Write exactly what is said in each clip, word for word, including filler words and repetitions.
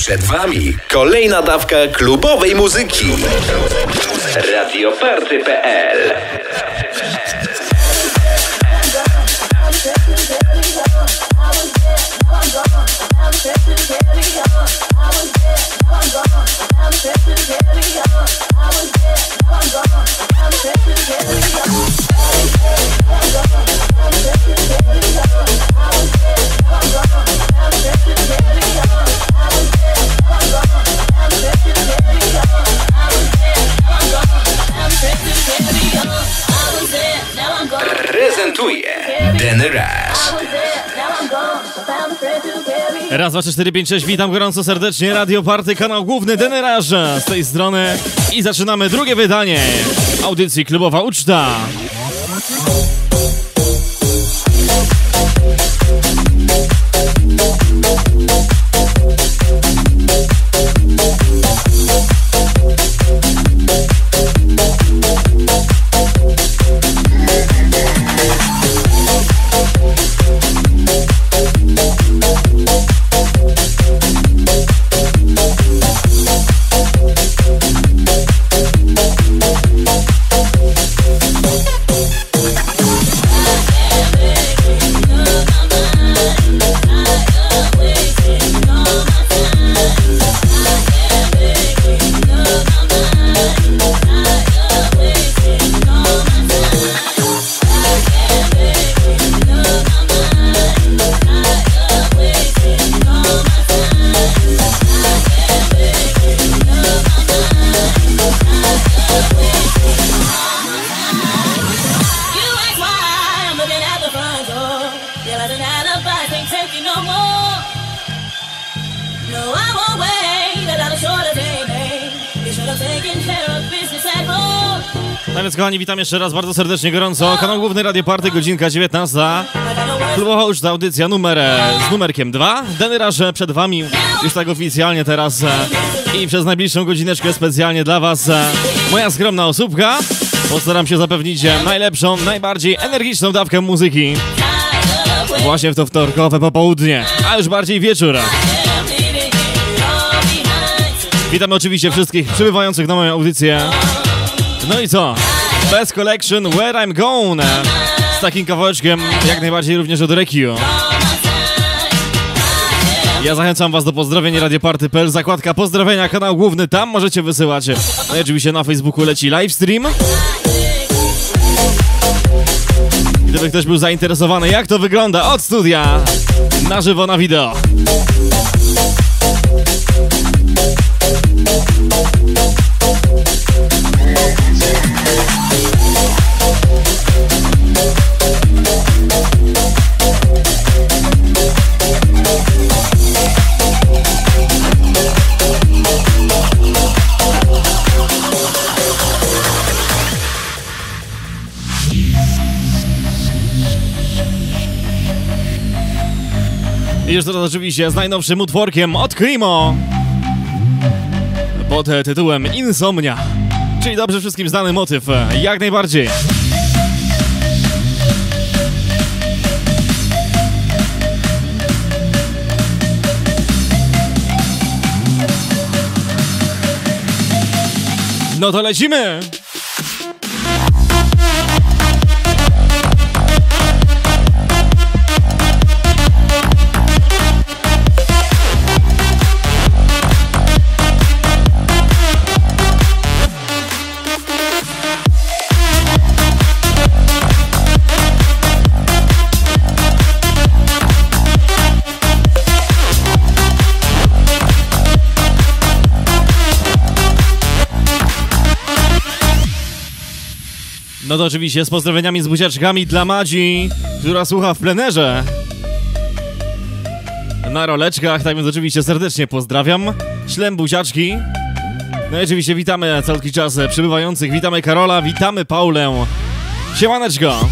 Przed Wami kolejna dawka klubowej muzyki. Radioparty.pl. Raz, dwa, trzy, cztery, pięć, sześć. Witam gorąco serdecznie. Radio Party, kanał główny Danny Rush z tej strony. I zaczynamy drugie wydanie audycji Klubowa Uczta. Witam jeszcze raz bardzo serdecznie, gorąco. Kanał główny Radio Party, godzinka dziewiętnasta. Klubowa Uczta, audycja numer z numerkiem dwa. Danny Rush przed Wami już tak oficjalnie teraz i przez najbliższą godzineczkę specjalnie dla Was moja skromna osóbka. Postaram się zapewnić najlepszą, najbardziej energiczną dawkę muzyki właśnie w to wtorkowe popołudnie, a już bardziej wieczór. Witam oczywiście wszystkich przybywających na moją audycję. No i co? Best Collection, Where I'm Gone, z takim kawałeczkiem jak najbardziej również od Rekio. Ja zachęcam Was do pozdrowień radioparty.pl, zakładka pozdrowienia, kanał główny, tam możecie wysyłać. No i oczywiście na Facebooku leci livestream. Gdyby ktoś był zainteresowany, jak to wygląda od studia, na żywo, na wideo. I już teraz oczywiście z najnowszym utworkiem od Krimo pod tytułem Insomnia, czyli dobrze wszystkim znany motyw, jak najbardziej. No to lecimy! No to oczywiście z pozdrowieniami, z buziaczkami dla Madzi, która słucha w plenerze na roleczkach, tak więc oczywiście serdecznie pozdrawiam, ślem buziaczki. No i oczywiście witamy cały czas przybywających, witamy Karola, witamy Paulę. Siemaneczko!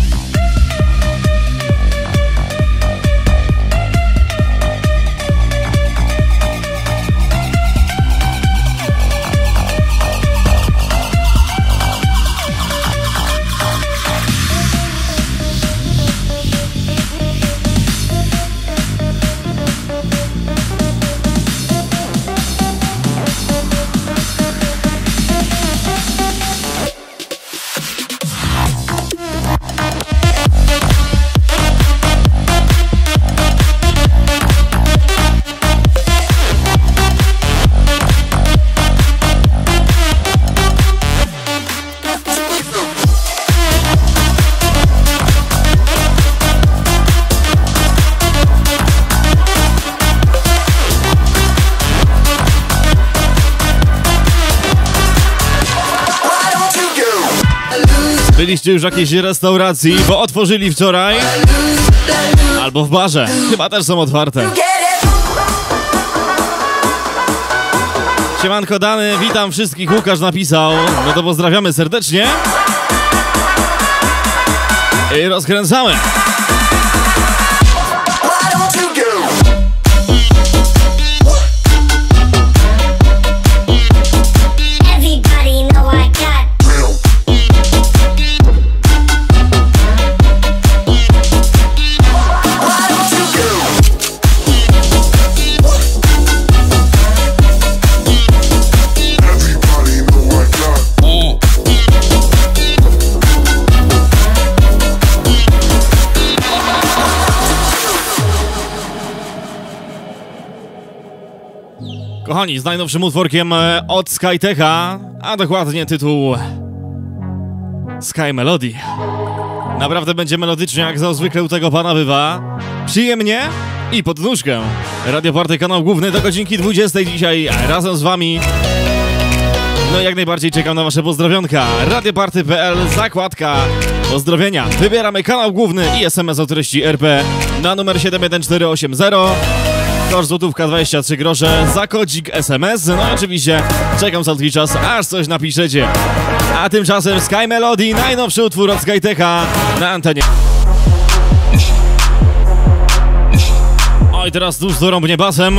Byliście już w jakiejś restauracji, bo otworzyli wczoraj, albo w barze, chyba też są otwarte. Siemanko Dany, witam wszystkich, Łukasz napisał, no to pozdrawiamy serdecznie i rozkręcamy. Kochani, z najnowszym utworkiem od SkyTecha, a dokładnie tytuł Sky Melody. Naprawdę będzie melodycznie, jak zwykle u tego pana bywa. Przyjemnie i pod nóżkę. Radioparty, kanał główny, do godzinki dwudziestej dzisiaj razem z wami. No i jak najbardziej czekam na wasze pozdrowionka. Radioparty.pl, zakładka pozdrowienia. Wybieramy kanał główny i es em es o treści er pe na numer siedem jeden cztery osiem zero. Kosz złotówka dwadzieścia trzy grosze, za kodzik es em es. No oczywiście czekam cały czas, aż coś napiszecie. A tymczasem Sky Melody, najnowszy utwór od SkyTecha na antenie. Oj, teraz tuż dorąbnie basem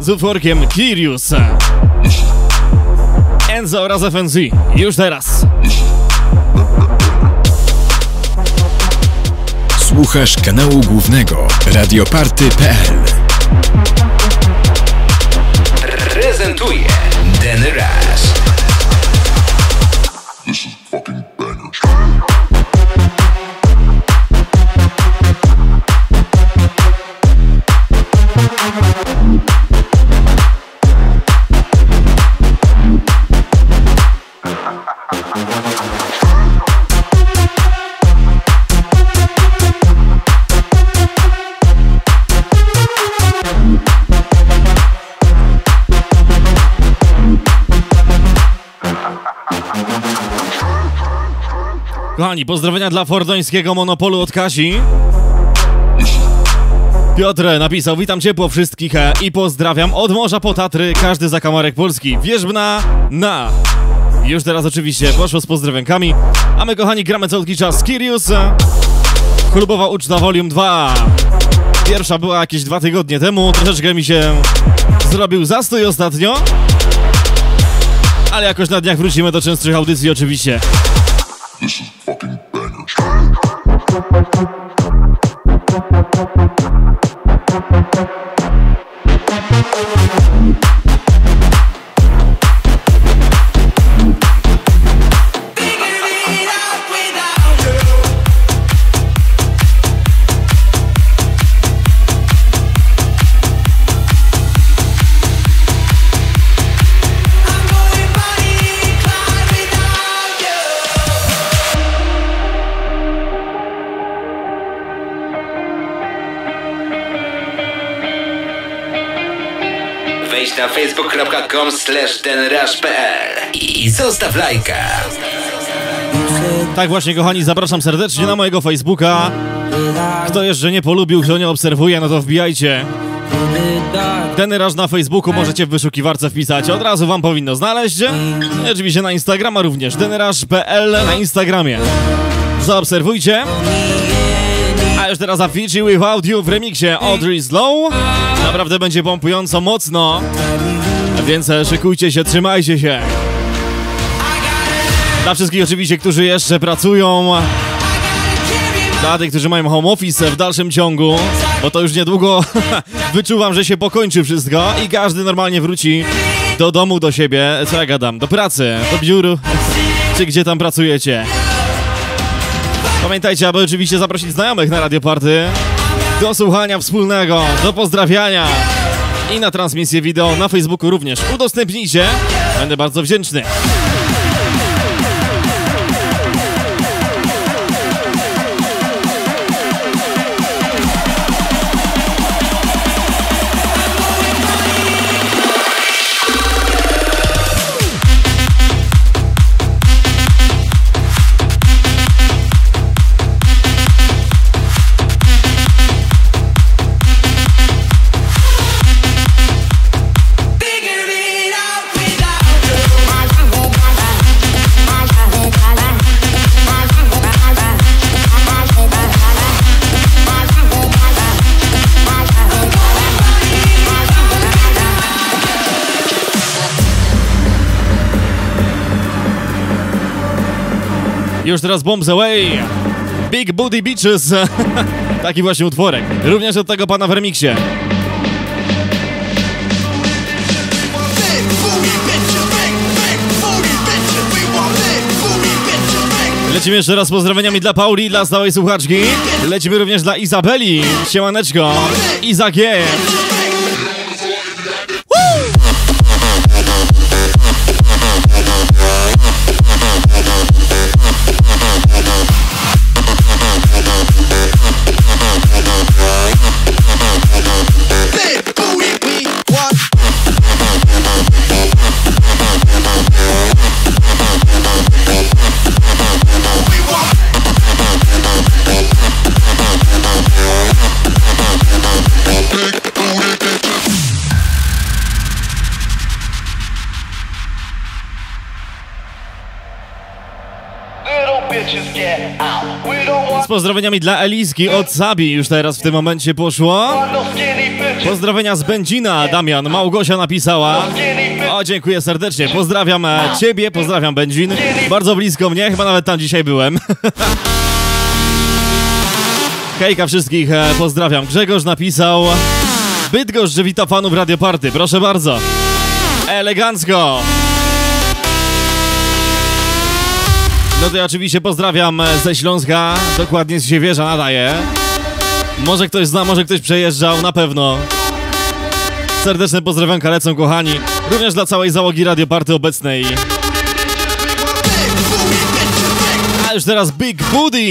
z utworkiem Kirius Enzo oraz ef en zet. Już teraz. Słuchasz kanału głównego Radioparty.pl. Prezentuje Danny Rush. This is fucking banger. Kochani, pozdrowienia dla fordońskiego monopolu od Kasi. Piotr napisał, witam ciepło wszystkich i pozdrawiam od morza po Tatry, każdy zakamarek Polski. Wierzbna na... Już teraz oczywiście poszło z pozdrowienkami. A my, kochani, gramy cały czas Kirius Klubowa Uczta vol. dwa. Pierwsza była jakieś dwa tygodnie temu. Troszeczkę mi się zrobił zastój ostatnio, ale jakoś na dniach wrócimy do częstszych audycji oczywiście. This is fucking banger. Na facebook kropka com slash denrash kropka pl i zostaw lajka. Tak właśnie, kochani, zapraszam serdecznie na mojego Facebooka. Kto jeszcze nie polubił, kto nie obserwuje, no to wbijajcie. Denny Rush na Facebooku możecie w wyszukiwarce wpisać, od razu wam powinno znaleźć. I oczywiście na Instagrama również, denrash kropka pl na Instagramie. Zaobserwujcie. A już teraz Avg with Audio w remiksie Audrey's Low. Naprawdę będzie pompująco mocno, więc szykujcie się, trzymajcie się. Dla wszystkich oczywiście, którzy jeszcze pracują, dla tych, którzy mają home office w dalszym ciągu, bo to już niedługo wyczuwam, że się pokończy wszystko i każdy normalnie wróci do domu, do siebie, co ja gadam, do pracy, do biur, czy gdzie tam pracujecie. Pamiętajcie, aby oczywiście zaprosić znajomych na Radioparty do słuchania wspólnego, do pozdrawiania i na transmisję wideo na Facebooku również. Udostępnijcie, będę bardzo wdzięczny. Już teraz Bombs Away, Big Booty Beaches. Taki właśnie utworek. Również od tego pana w remiksie. Lecimy jeszcze raz pozdrawieniami dla Pauli, dla stałej słuchaczki. Lecimy również dla Izabeli. Siemaneczko. Iza G. Pozdrowieniami dla Eliski od Sabi już teraz w tym momencie poszło. Pozdrowienia z Będzina, Damian. Małgosia napisała. O, dziękuję serdecznie. Pozdrawiam ciebie, pozdrawiam Będzin. Bardzo blisko mnie, chyba nawet tam dzisiaj byłem. Hejka wszystkich, pozdrawiam. Grzegorz napisał. Bydgoszcz, że wita fanów Radio Party. Proszę bardzo. Elegancko. No to ja oczywiście pozdrawiam ze Śląska, dokładnie z Siewierza nadaje. Może ktoś zna, może ktoś przejeżdżał, na pewno. Serdeczne pozdrowionka lecą, kochani. Również dla całej załogi Radio Party obecnej. A już teraz Big Booty!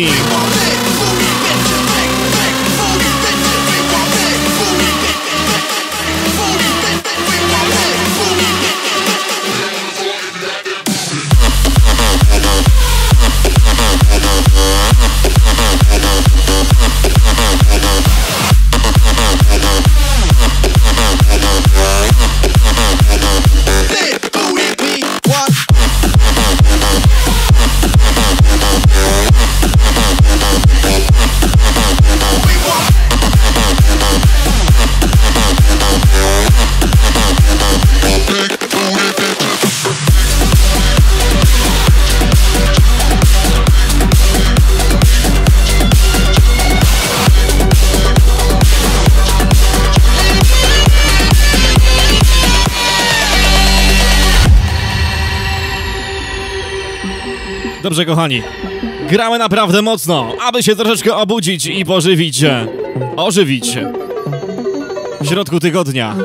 Dobrze, kochani, gramy naprawdę mocno, aby się troszeczkę obudzić i pożywić, ożywić w środku tygodnia.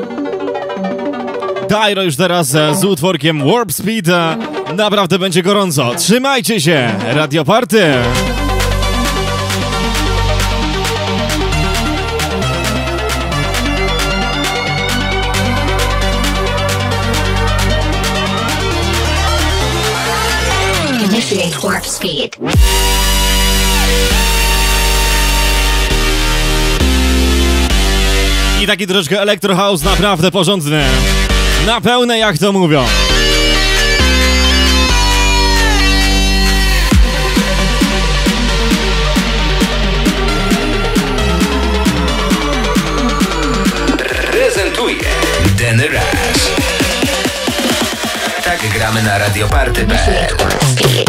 Deorro już teraz z utworkiem Warp Speed, naprawdę będzie gorąco. Trzymajcie się, Radio Party! Initiate warp speed. I taki troszkę electro house naprawdę porządny. Na pełne, jak to mówią. Prezentuje Danny Rush. Tak gramy na radioparty kropka p l.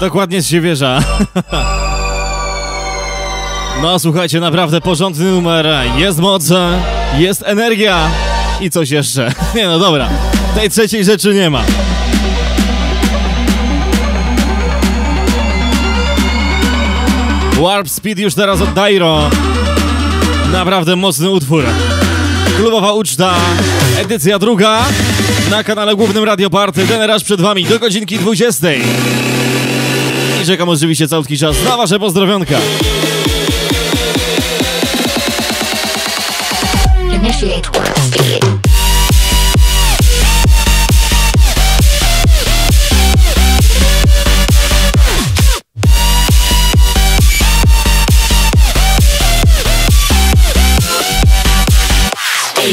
Dokładnie z Siewierza. No słuchajcie, naprawdę porządny numer. Jest moc, jest energia i coś jeszcze. Nie no dobra, tej trzeciej rzeczy nie ma. Warp Speed już teraz od Deorro. Naprawdę mocny utwór. Klubowa uczta, edycja druga. Na kanale głównym Radio Party. Denrash przed wami do godzinki dwudziestej. I czekam oczywiście całutki czas na wasze pozdrowionka.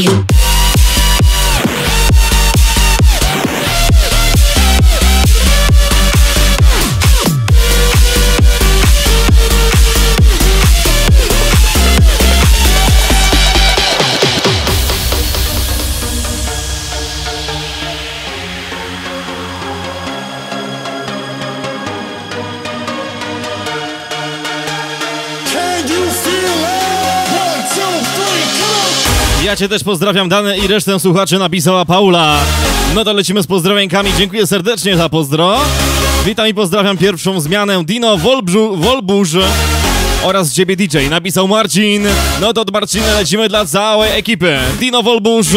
you. Ja cię też pozdrawiam, Dane, i resztę słuchaczy napisała Paula. No to lecimy z pozdrowienkami. Dziękuję serdecznie za pozdro. Witam i pozdrawiam pierwszą zmianę Dino Wolbrzu, Wolburz oraz ciebie D J. Napisał Marcin. No to od Marcina lecimy dla całej ekipy. Dino Wolburz.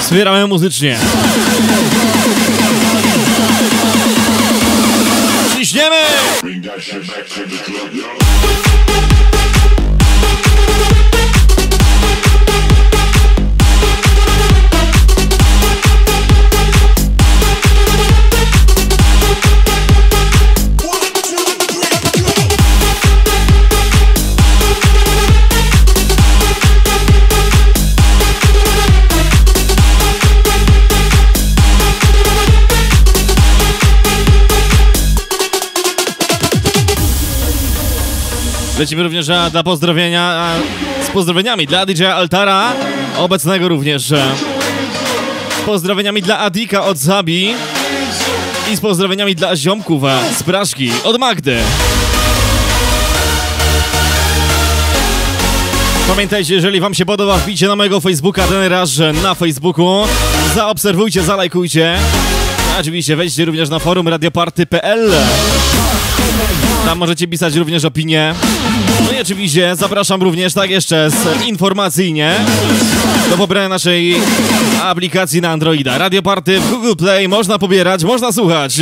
Wspieramy muzycznie. Ciśniemy! Lecimy również dla pozdrowienia, z pozdrowieniami dla D J Altara, obecnego również. Z pozdrowieniami dla Adika od Zabi i z pozdrowieniami dla ziomków z Praszki od Magdy. Pamiętajcie, jeżeli wam się podoba, wbijcie na mojego Facebooka, Danny Rush na Facebooku. Zaobserwujcie, zalajkujcie. A oczywiście wejdźcie również na forum radioparty kropka p l. Tam możecie pisać również opinie. No i oczywiście zapraszam również, tak jeszcze z informacyjnie, do pobrania naszej aplikacji na Androida. Radio Party w Google Play można pobierać, można słuchać.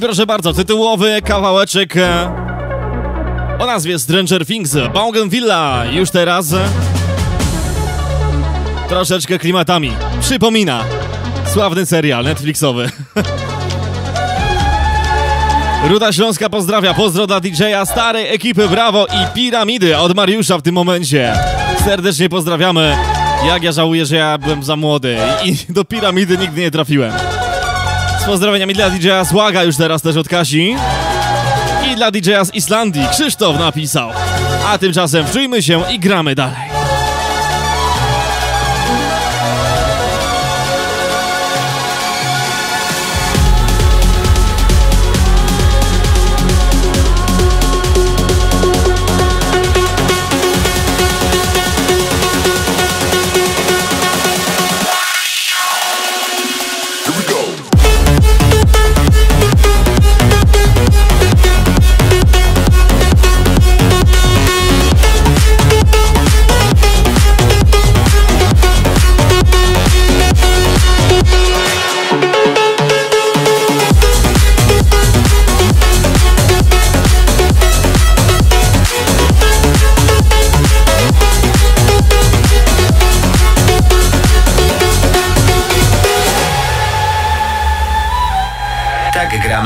Proszę bardzo, tytułowy kawałeczek o nazwie Stranger Things, Bougainvillea, już teraz troszeczkę klimatami przypomina sławny serial Netflixowy. Ruda Śląska pozdrawia, pozdro dla D J-a starej ekipy Brawo i Piramidy od Mariusza w tym momencie. Serdecznie pozdrawiamy. Jak ja żałuję, że ja byłem za młody i do Piramidy nigdy nie trafiłem. Z pozdrowieniami dla D J-a Słaga już teraz też od Kasi i dla D J-a z Islandii Krzysztof napisał. A tymczasem wczujmy się i gramy dalej.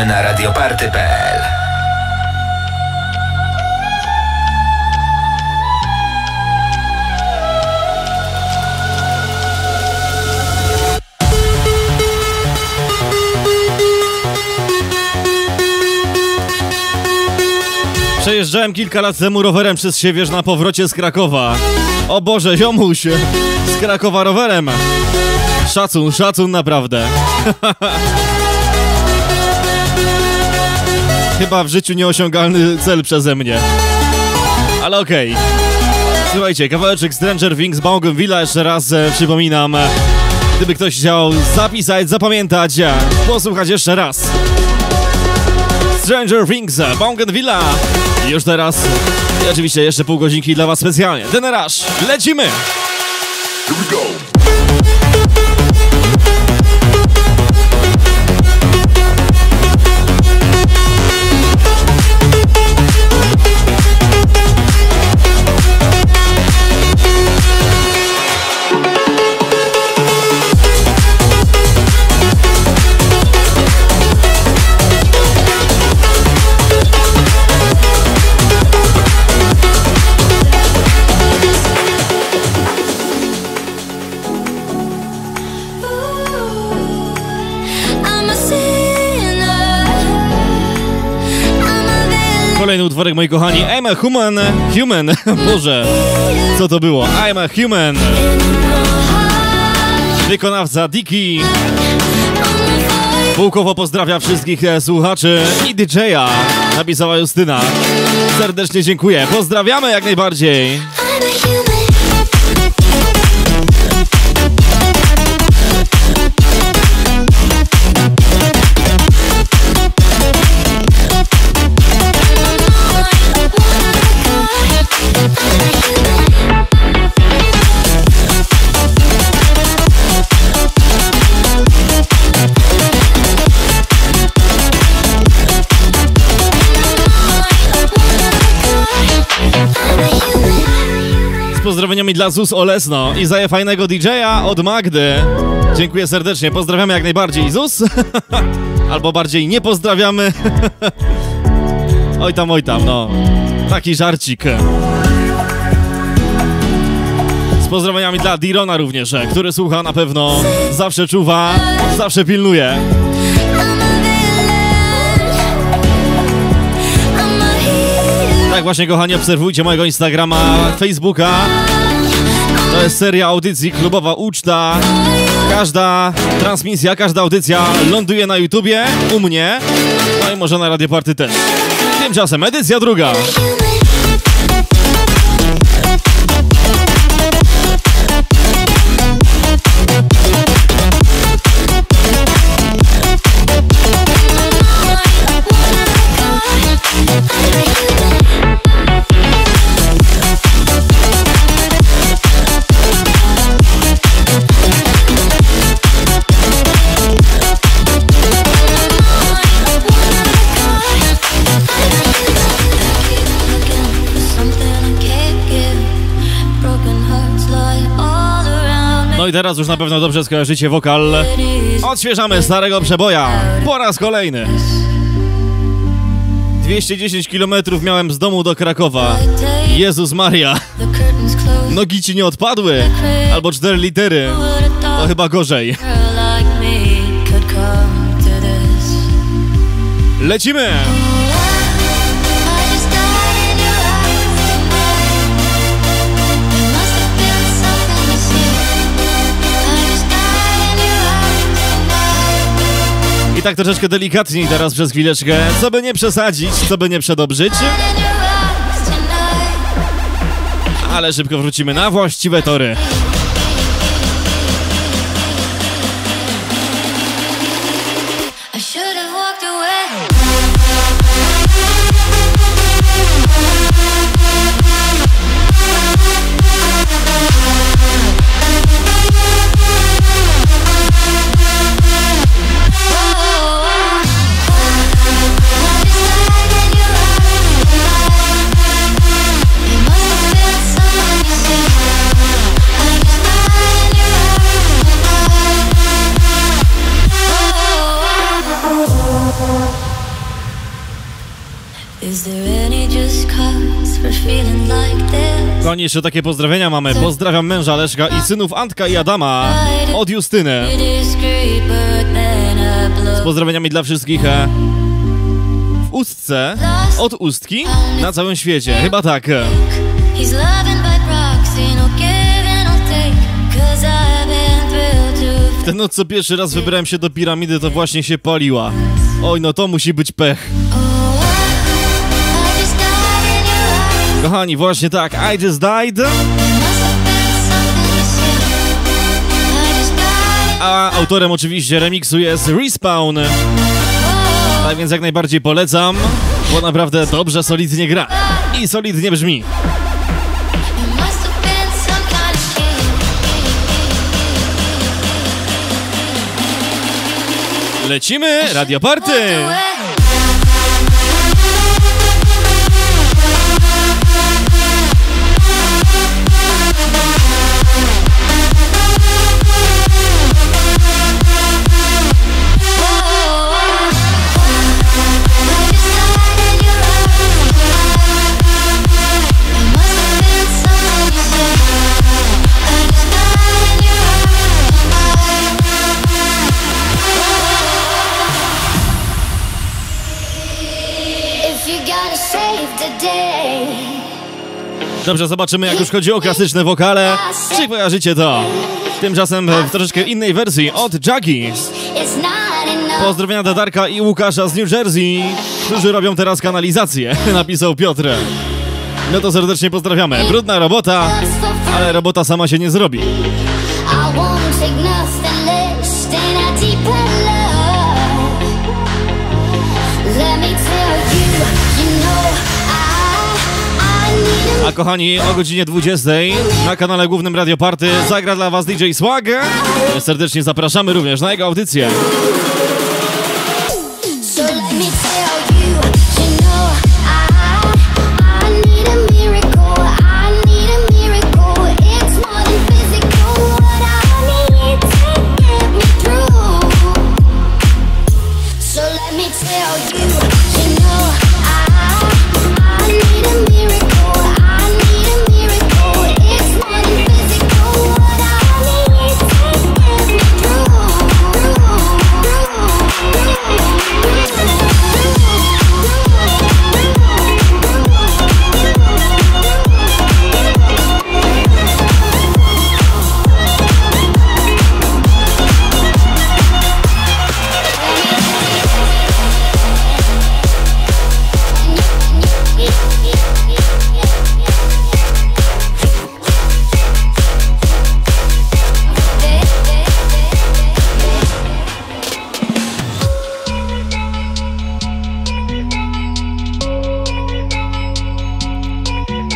Na radioparty kropka p l. Przejeżdżałem kilka lat temu rowerem przez Siewierz na powrocie z Krakowa. O Boże, ziomuś, z Krakowa rowerem. Szacun, szacun naprawdę. Chyba w życiu nieosiągalny cel przeze mnie. Ale okej. Okay. Słuchajcie, kawałeczek Stranger Things, Bougainvillea, jeszcze raz e, przypominam. Gdyby ktoś chciał zapisać, zapamiętać, posłuchać jeszcze raz. Stranger Things, Bougainvillea. Już teraz i oczywiście jeszcze pół godzinki dla was specjalnie. Danny Rush, lecimy! Here we go. Kolejny utworek, moi kochani, I'm a human, human, Boże, co to było, I'm a human, wykonawca DJKEY. Pułkowo pozdrawia wszystkich słuchaczy i didżeja, napisała Justyna, serdecznie dziękuję, pozdrawiamy jak najbardziej. Pozdrowieniami dla ZUS Olesno i za fajnego didżeja od Magdy. Dziękuję serdecznie, pozdrawiamy jak najbardziej ZUS, albo bardziej nie pozdrawiamy. Oj tam, oj tam, no. Taki żarcik. Z pozdrowieniami dla Dirona również, który słucha na pewno, zawsze czuwa, zawsze pilnuje. Tak właśnie, kochani, obserwujcie mojego Instagrama, Facebooka. To jest seria audycji Klubowa Uczta. Każda transmisja, każda audycja ląduje na YouTubie, u mnie, no i może na Radioparty też. Tymczasem edycja druga. No i teraz już na pewno dobrze skojarzycie wokal. Odświeżamy starego przeboja po raz kolejny. dwieście dziesięć kilometrów miałem z domu do Krakowa. Jezus Maria. Nogi ci nie odpadły. Albo cztery litery. To chyba gorzej. Lecimy! Tak troszeczkę delikatniej teraz przez chwileczkę, co by nie przesadzić, co by nie przedobrzyć. Ale szybko wrócimy na właściwe tory. Kochani, jeszcze takie pozdrowienia mamy. Pozdrawiam męża Leszka i synów Antka i Adama od Justyny. Z pozdrowieniami dla wszystkich w Ustce, od Ustki, na całym świecie. Chyba tak. W tę noc, co pierwszy raz wybrałem się do piramidy, to właśnie się paliła. Oj, no to musi być pech. Kochani, właśnie tak, I just died. A autorem oczywiście remiksu jest Respawn. Tak więc jak najbardziej polecam, bo naprawdę dobrze, solidnie gra i solidnie brzmi. Lecimy! Radio Party! Dobrze, zobaczymy, jak już chodzi o klasyczne wokale, czy kojarzycie to. Tymczasem w troszeczkę innej wersji od Jackie. Pozdrowienia do Darka i Łukasza z New Jersey, którzy robią teraz kanalizację, napisał Piotr. No to serdecznie pozdrawiamy. Brudna robota, ale robota sama się nie zrobi. A kochani, o godzinie dwudziestej na kanale głównym Radio Party zagra dla was D J Słaga. Serdecznie zapraszamy również na jego audycję.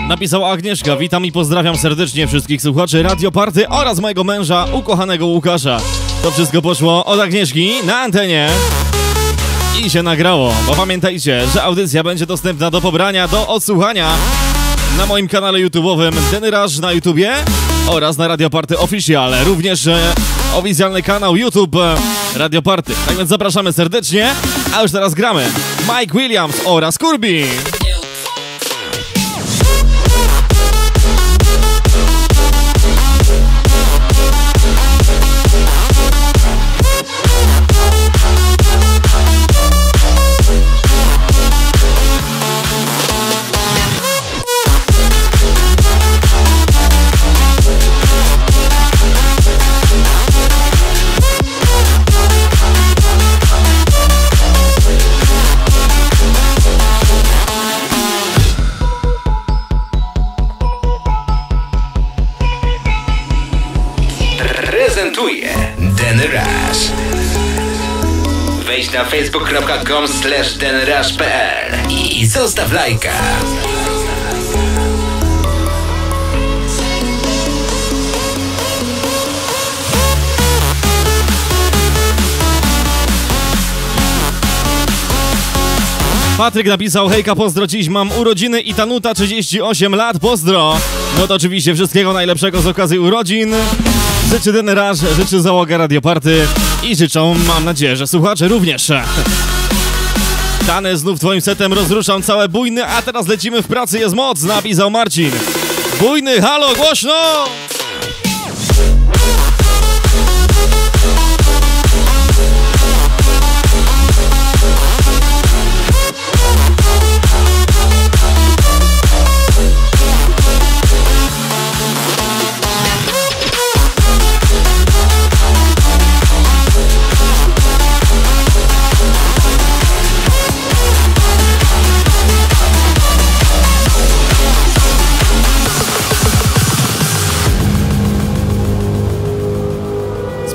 Napisała Agnieszka, witam i pozdrawiam serdecznie wszystkich słuchaczy Radio Party oraz mojego męża, ukochanego Łukasza. To wszystko poszło od Agnieszki na antenie i się nagrało, bo pamiętajcie, że audycja będzie dostępna do pobrania, do odsłuchania na moim kanale YouTube'owym Danny Rush na YouTubie oraz na Radio Party Official, również e, oficjalny kanał YouTube e, Radio Party. Tak więc zapraszamy serdecznie, a już teraz gramy Mike Williams oraz Curbi. Wejdź na facebook kropka com slash denrash kropka p l i zostaw lajka. Patryk napisał, hejka, pozdro, dziś mam urodziny i Tanuta, trzydzieści osiem lat, pozdro. No to oczywiście wszystkiego najlepszego z okazji urodzin. Życzy Danny Rush, życzy załoga Radio Party i życzą, mam nadzieję, że słuchacze również. Dany, znów twoim setem rozruszam całe bujny, a teraz lecimy w pracy, jest moc, napisał Marcin. Bujny, halo, głośno!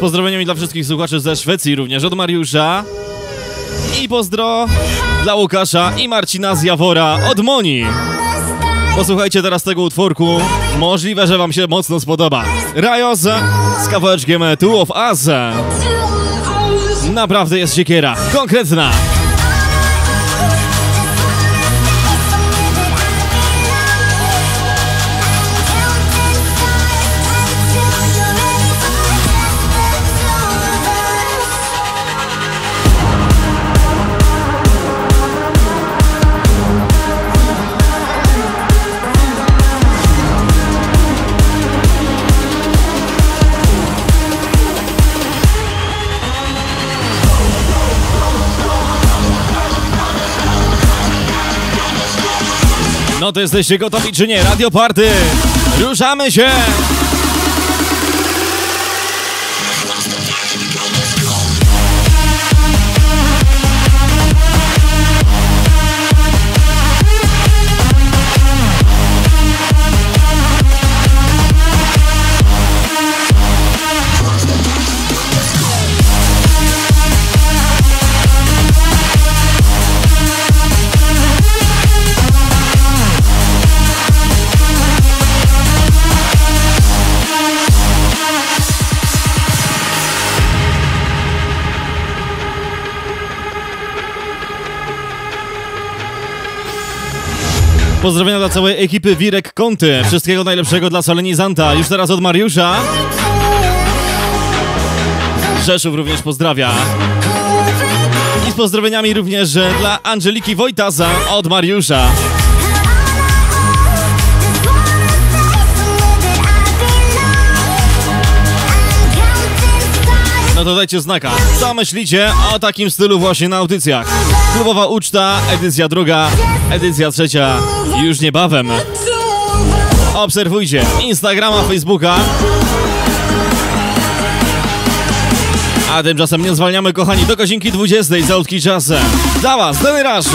Pozdrowieniami dla wszystkich słuchaczy ze Szwecji, również od Mariusza. i pozdro dla Łukasza i Marcina z Jawora od Moni. Posłuchajcie teraz tego utworku, możliwe, że wam się mocno spodoba. Rajoz z kawałeczkiem Two of Us. Naprawdę jest siekiera, konkretna. No to jesteście gotowi czy nie? Radio Party! Ruszamy się! Pozdrowienia dla całej ekipy Wirek Konty. Wszystkiego najlepszego dla solenizanta. Już teraz od Mariusza. Rzeszów również pozdrawia. I z pozdrowieniami również dla Angeliki Wojtasa od Mariusza. No to dajcie znaka, co myślicie o takim stylu właśnie na audycjach. Klubowa Uczta, edycja druga, edycja trzecia, już niebawem. Obserwujcie Instagrama, Facebooka. A tymczasem nie zwalniamy, kochani, do godzinki dwudziestej za utki czasem. Dla was, Danny Rush.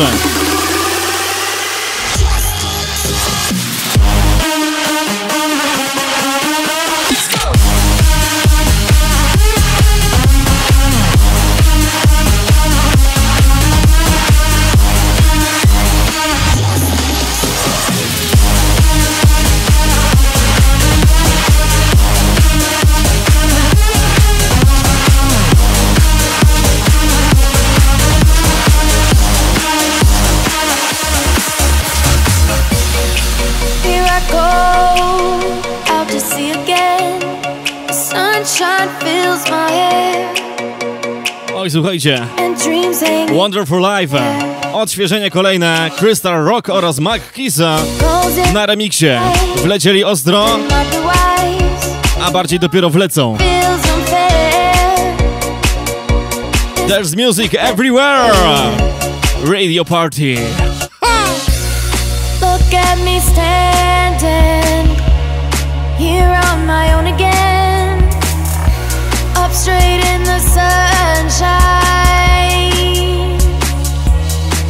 Oj, słuchajcie, Wonderful Life, odświeżenie kolejne, Crystal Rock oraz Mac Kisa na remiksie. Wlecieli ostro, a bardziej dopiero wlecą. There's music everywhere. Radio Party. Look at me standing here on my own again, up straight in the sunshine.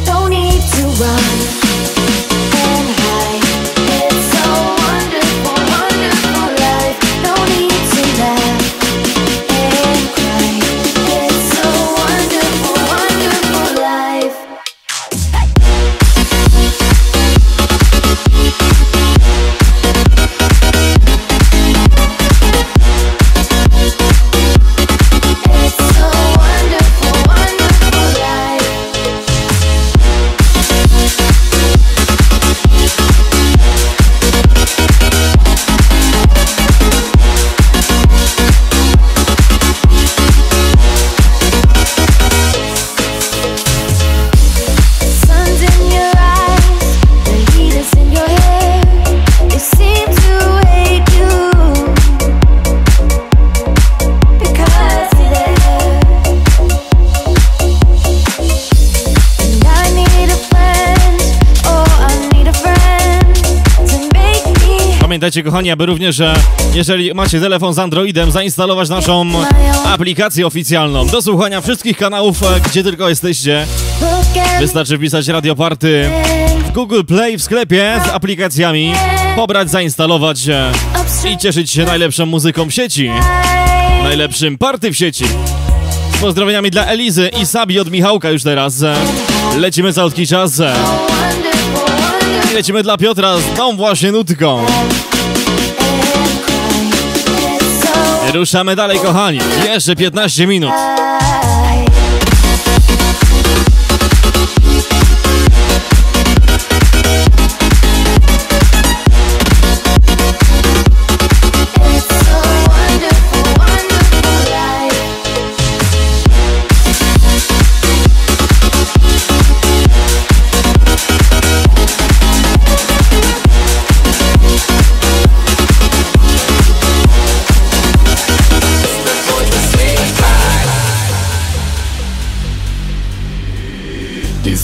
Don't need to run and hide. It's so wonderful, wonderful life. No need to laugh and cry. It's so wonderful, wonderful life. Hey! Pamiętajcie, kochani, aby również, jeżeli macie telefon z Androidem, zainstalować naszą aplikację oficjalną do słuchania wszystkich kanałów, gdzie tylko jesteście. Wystarczy wpisać Radio Party w Google Play w sklepie z aplikacjami, pobrać, zainstalować i cieszyć się najlepszą muzyką w sieci, najlepszym party w sieci. pozdrowieniami dla Elizy i Sabi od Michałka już teraz. Lecimy za krótki czas. Lecimy dla Piotra z tą właśnie nutką. Ruszamy dalej, kochani. Jeszcze piętnaście minut.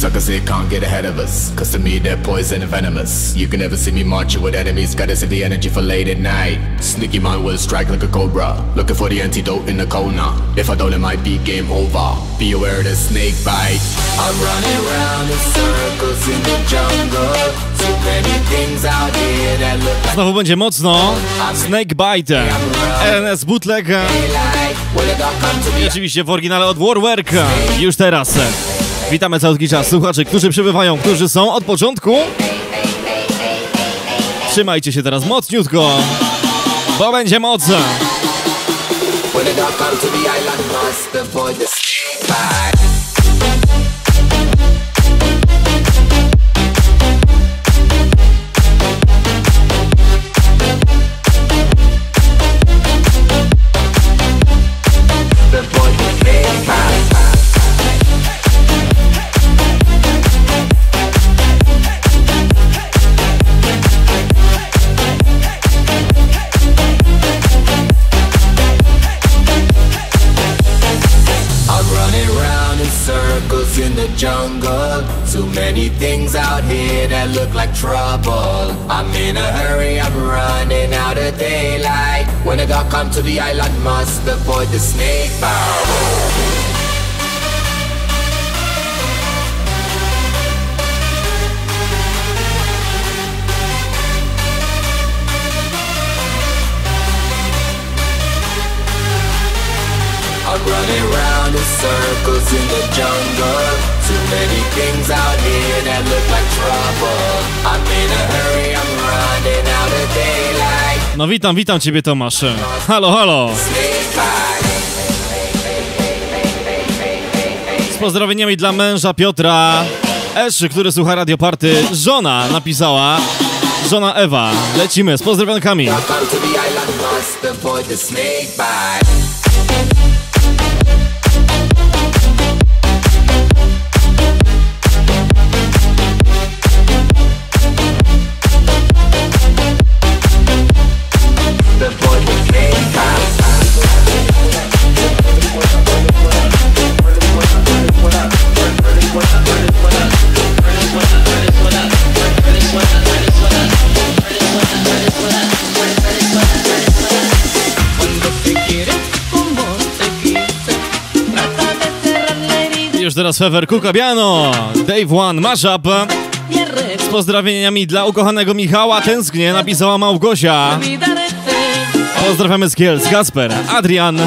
Suckers here can't get ahead of us, cause to me they're poison and venomous. You can never see me marching with enemies, gotta save the energy for late at night. Sneaky mind will strike like a cobra, looking for the antidote in the corner. If I don't it might be game over, be aware of the snake bite. I'm running round in circles in the jungle, too many things out here that look like... Znowu będzie mocno, Snake bite N S bootleg i oczywiście w oryginale od Warwerk. Już teraz witamy cały czas słuchaczy, którzy przybywają, którzy są od początku. Trzymajcie się teraz mocniutko, bo będzie moc. Jungle, too many things out here that look like trouble. I'm in a hurry, I'm running out of daylight. When the dark comes to the island, must avoid the snake bite. Running round in circles in the jungle, too many things out here that look like trouble. I'm in a hurry, I'm running out of daylight. No witam, witam Ciebie, Tomasz. Halo, halo. Z pozdrowieniami dla męża Piotra, Eszy, który słucha Radio Party. Żona napisała, żona Ewa. Lecimy z pozdrowionkami. Już teraz Fever, Kuka Biano, Dave One, mashup. Z pozdrowieniami dla ukochanego Michała, tęsknię, napisała Małgosia. Pozdrawiamy z Kielc, Kasper, Adrian.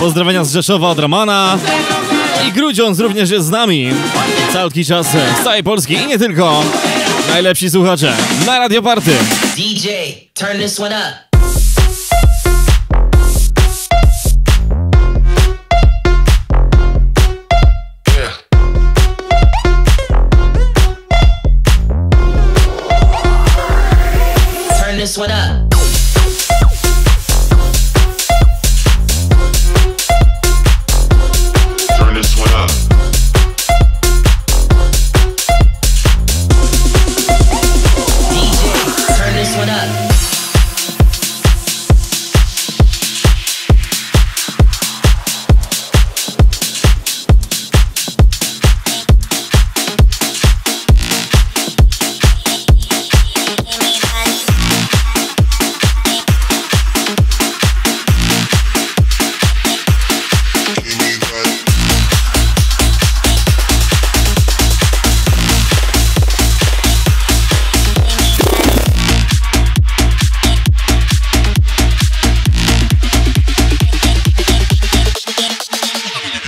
Pozdrowienia z Rzeszowa od Romana. I Grudziądz również jest z nami. Całki czas z całej Polski i nie tylko. Najlepsi słuchacze na Radio Party. D J, turn this one up. This one up. Turn this one up. D J, turn this one up.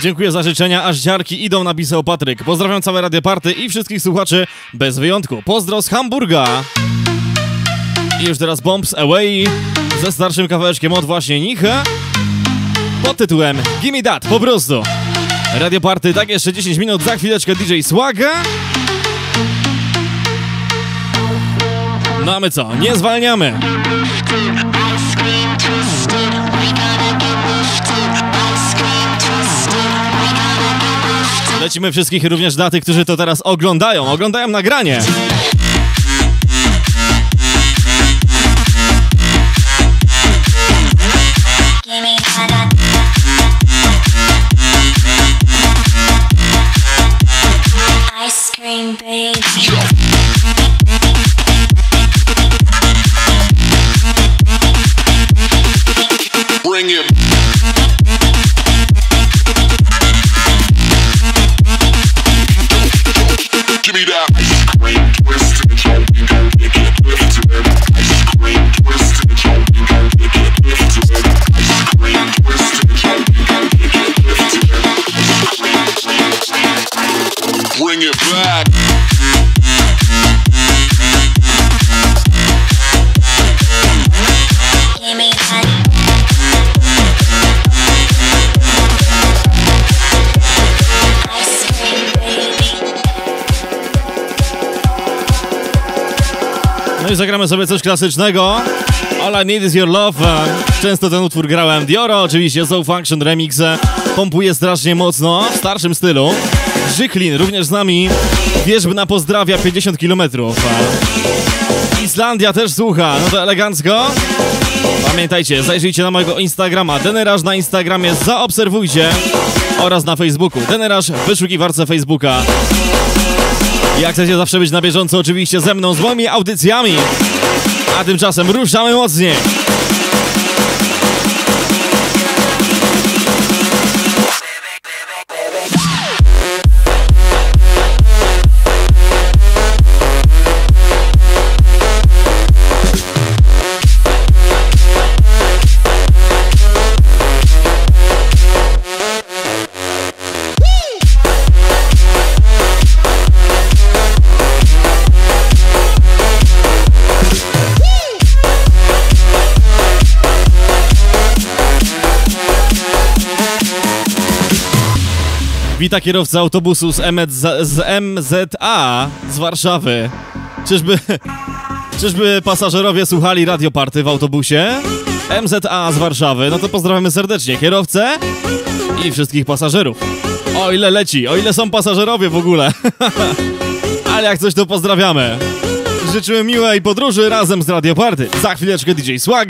Dziękuję za życzenia, aż ziarki idą, napisał Patryk. Pozdrawiam całe Radio Party i wszystkich słuchaczy bez wyjątku. Pozdro z Hamburga. I już teraz Bombs Away ze starszym kawałeczkiem od właśnie Nicha pod tytułem Gimme Dat, po prostu. Radio Party, tak jeszcze dziesięć minut, za chwileczkę D J Słaga. No a my co? Nie zwalniamy. Lecimy wszystkich również dla tych, którzy to teraz oglądają. Oglądają nagranie. No i zagramy sobie coś klasycznego. All I Need Is Your Love. Często ten utwór grałem. Deorro oczywiście, Soul Function Remix. Pompuje strasznie mocno, w starszym stylu. Żyklin również z nami. Wierzbna pozdrawia, pięćdziesiąt kilometrów. Islandia też słucha, no to elegancko. Pamiętajcie, zajrzyjcie na mojego Instagrama. Denrash na Instagramie zaobserwujcie. Oraz na Facebooku. Denrash w wyszukiwarce Facebooka. Jak chcecie zawsze być na bieżąco, oczywiście ze mną, z moimi audycjami. A tymczasem ruszamy mocniej. Wita kierowca autobusu z, z M Z A z Warszawy. Czyżby, czyżby pasażerowie słuchali Radioparty w autobusie? M Z A z Warszawy. No to pozdrawiamy serdecznie kierowcę i wszystkich pasażerów. O ile leci, o ile są pasażerowie w ogóle. Ale jak coś, to pozdrawiamy. Życzymy miłej podróży razem z Radioparty. Za chwileczkę D J Słag,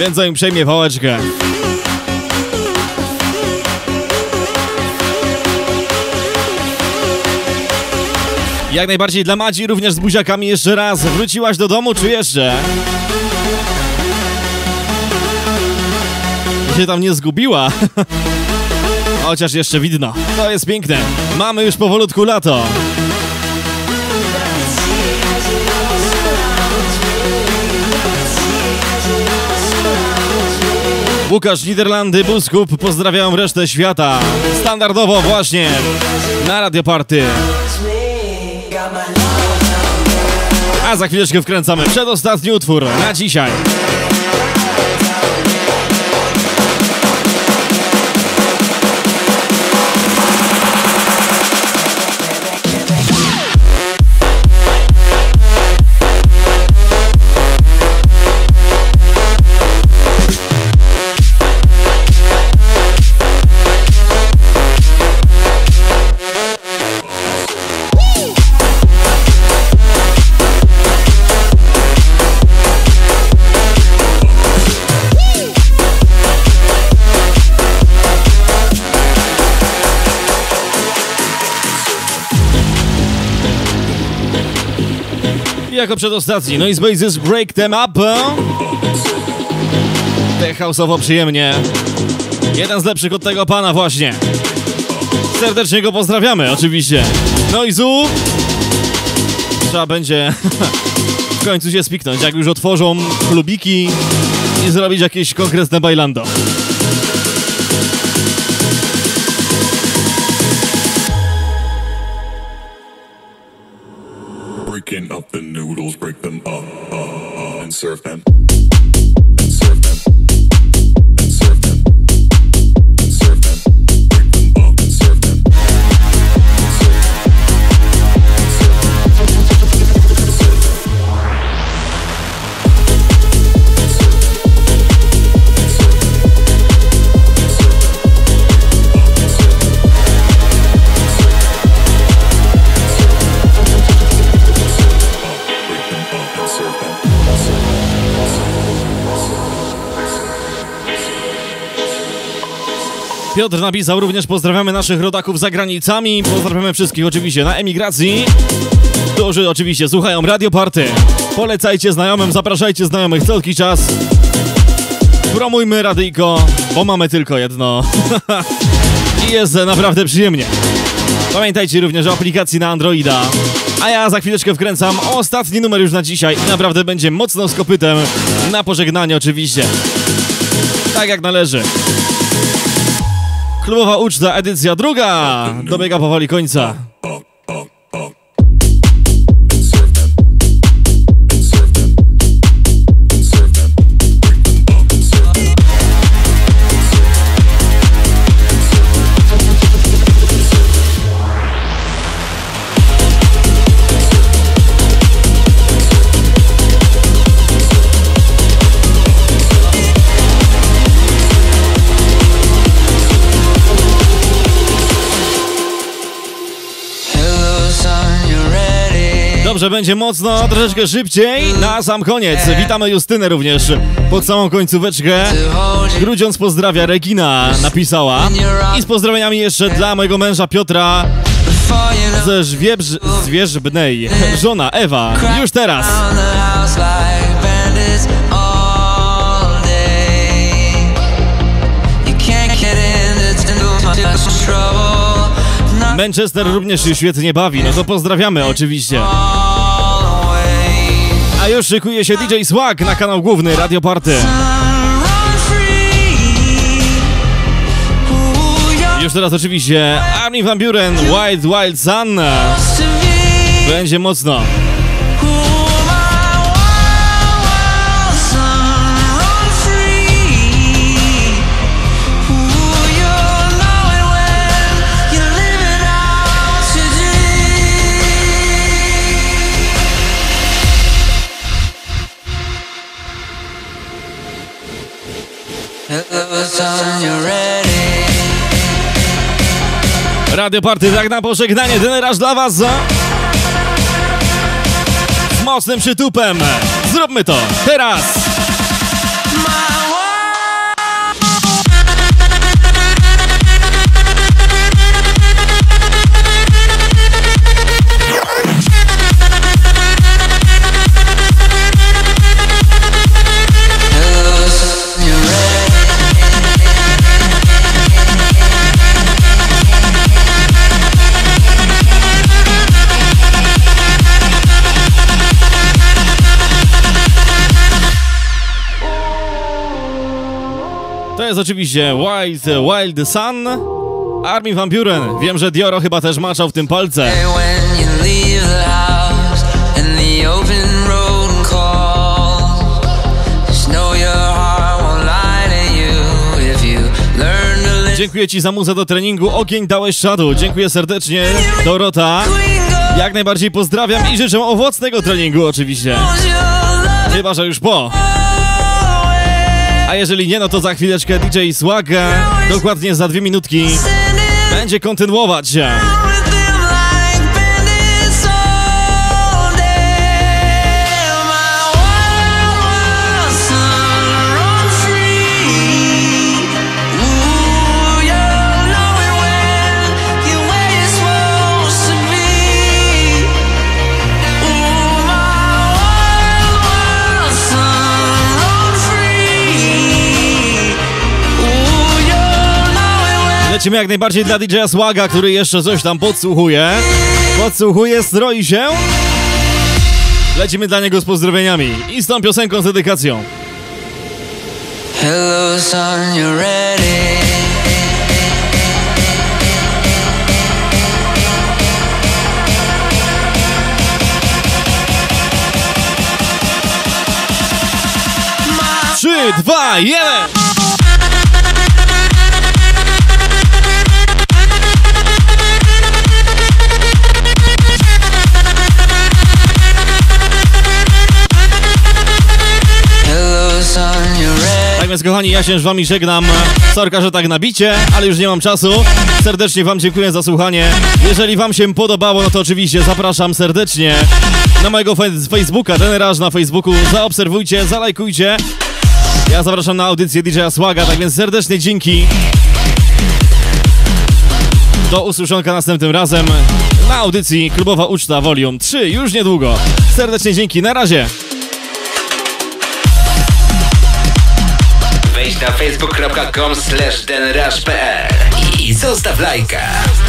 więc zanim przejmie pałeczkę. Jak najbardziej dla Madzi, również z buziakami jeszcze raz. Wróciłaś do domu, czy jeszcze? I się tam nie zgubiła. Chociaż jeszcze widno. To jest piękne. Mamy już powolutku lato. Łukasz, Niderlandy, Buskup. Pozdrawiam resztę świata. Standardowo właśnie na Radioparty. A za chwileczkę wkręcamy przedostatni utwór na dzisiaj. Jako przedostatni, no i z Basis Break Them Up. Te house'owo przyjemnie. Jeden z lepszych od tego pana właśnie. Serdecznie go pozdrawiamy oczywiście. No i zu. Trzeba będzie w końcu się spiknąć, jak już otworzą klubiki i zrobić jakieś konkretne bailando. picking up the noodles, break them up, up, up and serve them. And serve them. And serve them. And serve them. Break them up and serve them. And serve them. And serve them. And serve Piotr napisał również, pozdrawiamy naszych rodaków za granicami, pozdrawiamy wszystkich oczywiście na emigracji, którzy oczywiście słuchają Radio Party. Polecajcie znajomym, zapraszajcie znajomych co jakiś czas. Promujmy radyjko, bo mamy tylko jedno i jest naprawdę przyjemnie. Pamiętajcie również o aplikacji na Androida, a ja za chwileczkę wkręcam ostatni numer już na dzisiaj i naprawdę będzie mocno z kopytem na pożegnanie oczywiście. Tak jak należy. Klubowa Uczta, edycja druga, dobiega powoli końca. Dobrze, będzie mocno, troszeczkę szybciej na sam koniec. Witamy Justynę również pod samą końcóweczkę. Grudziądz pozdrawia, Regina napisała. I z pozdrowieniami jeszcze dla mojego męża Piotra ze Żwiebrz... Zwierzbnej. Żona Ewa, już teraz. Manchester również się świetnie bawi, no to pozdrawiamy oczywiście. A już szykuje się D J Słag na kanał główny Radio Party. Już teraz oczywiście Armin van Buuren, Wild Wild Sun. Będzie mocno. Radio Party, tak na pożegnanie, denrash dla was za... z mocnym przytupem. Zróbmy to teraz! To jest oczywiście Wild Wild Sun, Armin van Buuren. Wiem, że Deorro chyba też maczał w tym palce. Dziękuję ci za muzę do treningu, ogień dałeś szadu. Dziękuję serdecznie, Dorota. Jak najbardziej pozdrawiam i życzę owocnego treningu oczywiście. Chyba że już po. A jeżeli nie, no to za chwileczkę D J Słaga, dokładnie za dwie minutki, będzie kontynuować. Lecimy jak najbardziej dla D J Słaga, który jeszcze coś tam podsłuchuje. Podsłuchuje, stroi się. Lecimy dla niego z pozdrowieniami i z tą piosenką z dedykacją. Hello son, you ready? trzy, dwa, jeden! Tak więc kochani, ja się z wami żegnam. Sorka, że tak nabicie, ale już nie mam czasu. Serdecznie wam dziękuję za słuchanie. Jeżeli wam się podobało, no to oczywiście zapraszam serdecznie na mojego Facebooka, Danny Rush na Facebooku. Zaobserwujcie, zalajkujcie. Ja zapraszam na audycję D J Słaga, tak więc serdecznie dzięki. Do usłyszonka następnym razem na audycji Klubowa Uczta Vol. trzy już niedługo. Serdecznie dzięki, na razie. Wejdź na facebook kropka com slash denrash kropka p l i zostaw lajka.